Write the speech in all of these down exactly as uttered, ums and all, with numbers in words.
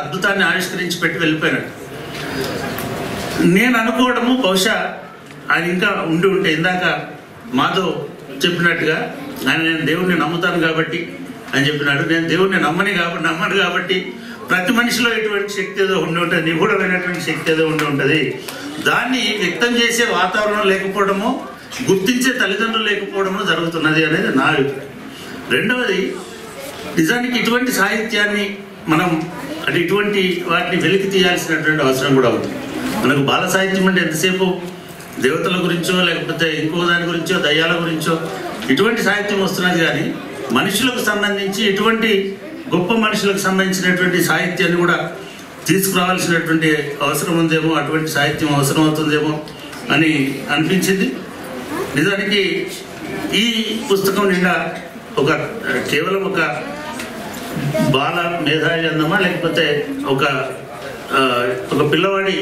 అద్భుతాన్ని ఆవిష్కరించి పెట్టి వెళ్ళిపోయాడు. నేను అనుకోవడము బహుశా ఆయన ఇంకా ఉండి ఉంటే, ఇందాక మాధవ్ చెప్పినట్టుగా ఆయన నేను దేవుడిని నమ్ముతాను కాబట్టి అని చెప్పినాడు. నేను దేవుడిని నమ్మని కాబట్టి నమ్మను కాబట్టి ప్రతి మనిషిలో ఎటువంటి శక్తి ఏదో ఉండి ఉంటుంది, నిగూఢమైనటువంటి శక్తి ఏదో ఉండి ఉంటుంది. దాన్ని వ్యక్తం చేసే వాతావరణం లేకపోవడము, గుర్తించే తల్లిదండ్రులు లేకపోవడము జరుగుతున్నది అనేది నా అభిప్రాయం. రెండవది, నిజానికి ఇటువంటి సాహిత్యాన్ని మనం అంటే ఇటువంటి వాటిని వెలికి తీయాల్సినటువంటి అవసరం కూడా అవుతుంది. మనకు బాల సాహిత్యం అంటే ఎంతసేపు దేవతల గురించో లేకపోతే ఇంకో దాని గురించో దయ్యాల గురించో ఇటువంటి సాహిత్యం వస్తున్నది, కానీ మనుషులకు సంబంధించి ఇటువంటి గొప్ప మనుషులకు సంబంధించినటువంటి సాహిత్యాన్ని కూడా తీసుకురావాల్సినటువంటి అవసరం ఉందేమో, అటువంటి సాహిత్యం అవసరం అవుతుందేమో అని అనిపించింది. నిజానికి ఈ పుస్తకం నిండా ఒక కేవలం ఒక బాల మేధావి అందమా లేకపోతే ఒక ఒక పిల్లవాడి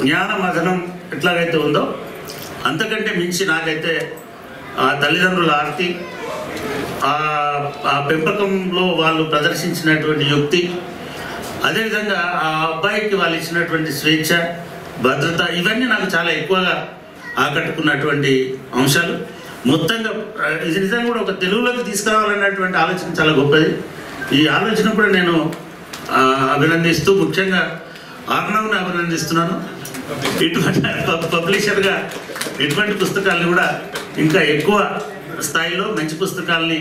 జ్ఞాన మథనం ఎట్లాగైతే ఉందో అంతకంటే మించి నాకైతే ఆ తల్లిదండ్రుల ఆర్తి, ఆ పెంపకంలో వాళ్ళు ప్రదర్శించినటువంటి యుక్తి, అదేవిధంగా ఆ అబ్బాయికి వాళ్ళు ఇచ్చినటువంటి స్వేచ్ఛ, భద్రత, ఇవన్నీ నాకు చాలా ఎక్కువగా ఆకట్టుకున్నటువంటి అంశాలు. మొత్తంగా ఇది నిజంగా కూడా ఒక తెలుగులోకి తీసుకురావాలన్నటువంటి ఆలోచన చాలా గొప్పది. ఈ ఆలోచన కూడా నేను అభినందిస్తూ, ముఖ్యంగా ఆర్నవ్ని అభినందిస్తున్నాను. ఇటువంటి పబ్లిషర్గా ఇటువంటి పుస్తకాలను కూడా ఇంకా ఎక్కువ స్థాయిలో మంచి పుస్తకాలని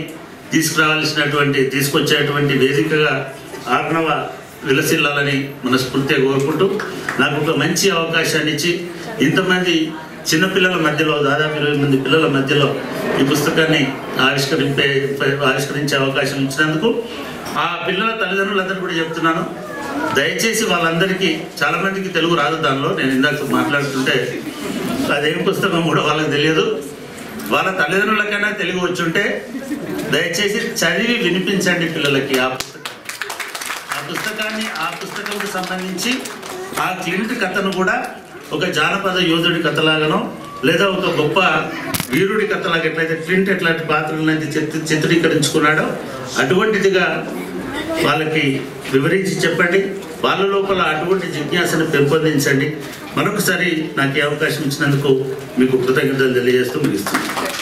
తీసుకురావాల్సినటువంటి తీసుకొచ్చేటువంటి వేదికగా ఆర్నవ విలసిల్లాలని మనస్ఫూర్తిగా కోరుకుంటూ, నాకు ఒక మంచి అవకాశాన్ని ఇచ్చి ఇంతమంది చిన్నపిల్లల మధ్యలో, దాదాపు ఇరవై మంది పిల్లల మధ్యలో ఈ పుస్తకాన్ని ఆవిష్కరింపే ఆవిష్కరించే అవకాశం ఇచ్చినందుకు ఆ పిల్లల తల్లిదండ్రులందరూ కూడా చెప్తున్నాను, దయచేసి వాళ్ళందరికీ, చాలామందికి తెలుగు రాదు, దానిలో నేను ఇందాక మాట్లాడుతుంటే అదేం పుస్తకం కూడా వాళ్ళకి తెలియదు, వాళ్ళ తల్లిదండ్రులకైనా తెలుగు వచ్చుంటే దయచేసి చదివి వినిపించండి పిల్లలకి. ఆ ఆ పుస్తకాన్ని ఆ పుస్తకంకు సంబంధించి ఆ క్లింట్ కథను కూడా ఒక జానపద యోధుడి కథలాగానో లేదా ఒక గొప్ప వీరుడి కథలాగా ఎట్లయితే క్లింట్ ఎట్లాంటి పాత్రలనైతే చిత్ర చిత్రీకరించుకున్నాడో అటువంటిదిగా వాళ్ళకి వివరించి చెప్పండి. వాళ్ళ లోపల అటువంటి జిజ్ఞాసను పెంపొందించండి. మరొకసారి నాకు ఈ అవకాశం ఇచ్చినందుకు మీకు కృతజ్ఞతలు తెలియజేస్తూ ముగిస్తున్నాను.